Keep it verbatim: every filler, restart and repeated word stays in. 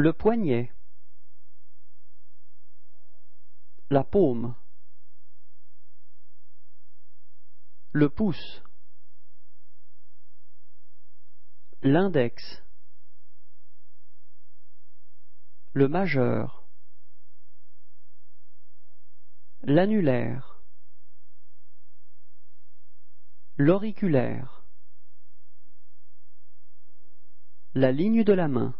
le poignet, la paume, le pouce, l'index, le majeur, l'annulaire, l'auriculaire, la ligne de la main,